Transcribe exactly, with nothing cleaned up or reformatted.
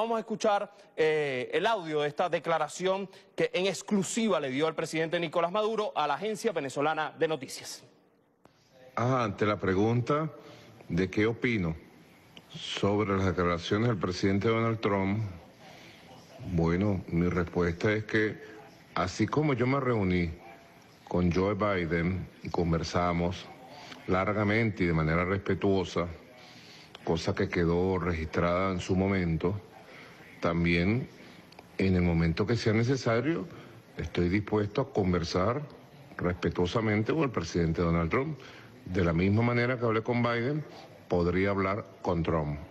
vamos a escuchar eh, el audio de esta declaración que en exclusiva le dio el presidente Nicolás Maduro a la Agencia Venezolana de Noticias. Ah, ante la pregunta de qué opino sobre las declaraciones del presidente Donald Trump, bueno, mi respuesta es que así como yo me reuní con Joe Biden y conversamos largamente y de manera respetuosa, cosa que quedó registrada en su momento, también en el momento que sea necesario estoy dispuesto a conversar respetuosamente con el presidente Donald Trump. De la misma manera que hablé con Biden, podría hablar con Trump.